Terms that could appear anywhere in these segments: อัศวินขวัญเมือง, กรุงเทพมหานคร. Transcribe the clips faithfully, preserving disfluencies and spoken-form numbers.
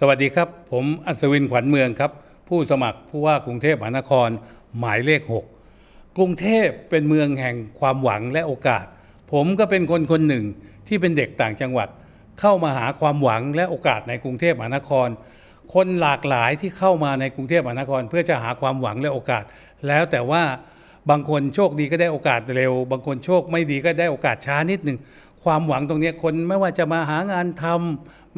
สวัสดีครับผมอัศวินขวัญเมืองครับผู้สมัครผู้ว่ากรุงเทพมหานครหมายเลขหกกรุงเทพเป็นเมืองแห่งความหวังและโอกาสผมก็เป็นคนคนหนึ่งที่เป็นเด็กต่างจังหวัดเข้ามาหาความหวังและโอกาสในกรุงเทพมหานครคนหลากหลายที่เข้ามาในกรุงเทพมหานครเพื่อจะหาความหวังและโอกาสแล้วแต่ว่าบางคนโชคดีก็ได้โอกาสเร็วบางคนโชคไม่ดีก็ได้โอกาสช้านิดหนึ่งความหวังตรงนี้คนไม่ว่าจะมาหางานทำ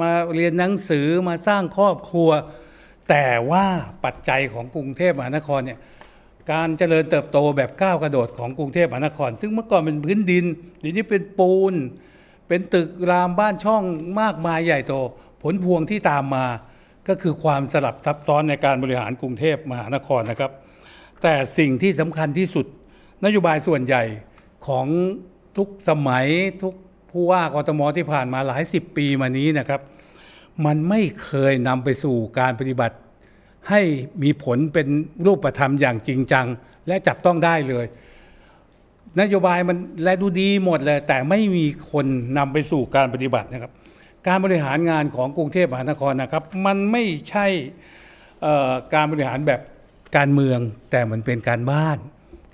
มาเรียนหนังสือมาสร้างครอบครัวแต่ว่าปัจจัยของกรุงเทพมหานครเนี่ยการเจริญเติบโตแบบก้าวกระโดดของกรุงเทพมหานครซึ่งเมื่อก่อนเป็นพื้นดินเดี๋ยวนี้เป็นปูนเป็นตึกรามบ้านช่องมากมายใหญ่โตผลพวงที่ตามมาก็คือความสลับซับซ้อนในการบริหารกรุงเทพมหานครนะครับแต่สิ่งที่สำคัญที่สุดนโยบายส่วนใหญ่ของทุกสมัยทุกผู้ว่ากทม.ที่ผ่านมาหลายสิบปีมานี้นะครับมันไม่เคยนำไปสู่การปฏิบัติให้มีผลเป็นรูปธรรมอย่างจริงจังและจับต้องได้เลยนโยบายมันและดูดีหมดเลยแต่ไม่มีคนนำไปสู่การปฏิบัตินะครับการบริหารงานของกรุงเทพมหานครนะครับมันไม่ใช่การบริหารแบบการเมืองแต่มันเป็นการบ้าน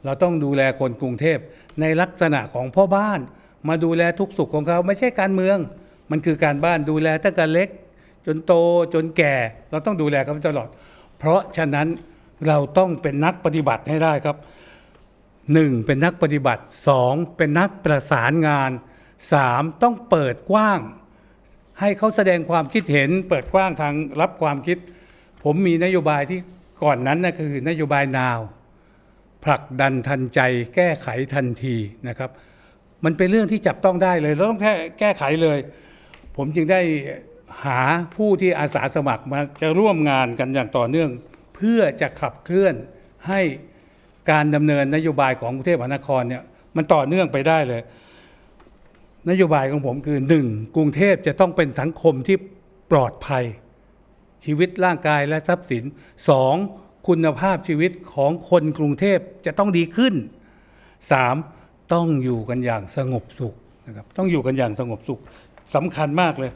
เราต้องดูแลคนกรุงเทพในลักษณะของพ่อบ้านมาดูแลทุกสุขของเขาไม่ใช่การเมืองมันคือการบ้านดูแลตั้งแต่เล็กจนโตจนแก่เราต้องดูแลเขาตลอดเพราะฉะนั้นเราต้องเป็นนักปฏิบัติให้ได้ครับหนึ่งเป็นนักปฏิบัติสองเป็นนักประสานงานสามต้องเปิดกว้างให้เขาแสดงความคิดเห็นเปิดกว้างทางรับความคิดผมมีนโยบายที่ก่อนนั้นนะคือนโยบาย now ผลักดันทันใจแก้ไขทันทีนะครับมันเป็นเรื่องที่จับต้องได้เลยเราต้องแค่แก้ไขเลยผมจึงได้หาผู้ที่อาสาสมัครมาจะร่วมงานกันอย่างต่อเนื่องเพื่อจะขับเคลื่อนให้การดำเนินนโยบายของกรุงเทพมหานครเนี่ยมันต่อเนื่องไปได้เลยนโยบายของผมคือหนึ่งกรุงเทพจะต้องเป็นสังคมที่ปลอดภัยชีวิตร่างกายและทรัพย์สินสองคุณภาพชีวิตของคนกรุงเทพจะต้องดีขึ้นสามต้องอยู่กันอย่างสงบสุขนะครับต้องอยู่กันอย่างสงบสุขสำคัญมากเลย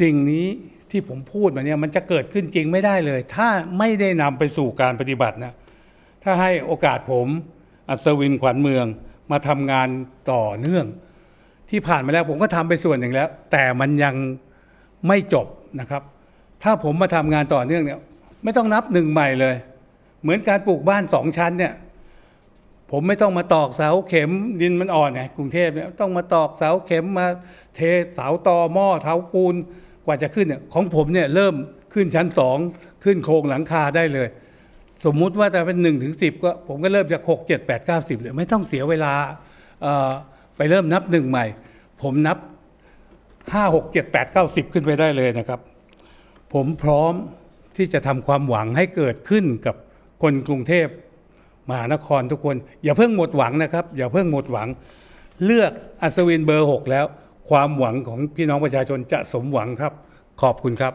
สิ่งนี้ที่ผมพูดมาเนี่ยมันจะเกิดขึ้นจริงไม่ได้เลยถ้าไม่ได้นำไปสู่การปฏิบัตินะถ้าให้โอกาสผมอัศวินขวัญเมืองมาทำงานต่อเนื่องที่ผ่านมาแล้วผมก็ทำไปส่วนหนึ่งแล้วแต่มันยังไม่จบนะครับถ้าผมมาทำงานต่อเนื่องเนี่ยไม่ต้องนับหนึ่งใหม่เลยเหมือนการปลูกบ้านสองชั้นเนี่ยผมไม่ต้องมาตอกเสาเข็มดินมันอ่อนไงกรุงเทพเนี่ยต้องมาตอกเสาเข็มมาเทเสาตอหม้อเท้าปูนกว่าจะขึ้นเนี่ยของผมเนี่ยเริ่มขึ้นชั้นสองขึ้นโครงหลังคาได้เลยสมมุติว่าจะเป็นหนึ่งถึงสิบก็ผมก็เริ่มจากหกเจ็ดแปดเก้าสิบเลยไม่ต้องเสียเวลาไปเริ่มนับหนึ่งใหม่ผมนับห้าหกเจ็ดแปดเก้าสิบขึ้นไปได้เลยนะครับผมพร้อมที่จะทำความหวังให้เกิดขึ้นกับคนกรุงเทพมหานครทุกคนอย่าเพิ่งหมดหวังนะครับอย่าเพิ่งหมดหวังเลือกอัศวินเบอร์หกแล้วความหวังของพี่น้องประชาชนจะสมหวังครับขอบคุณครับ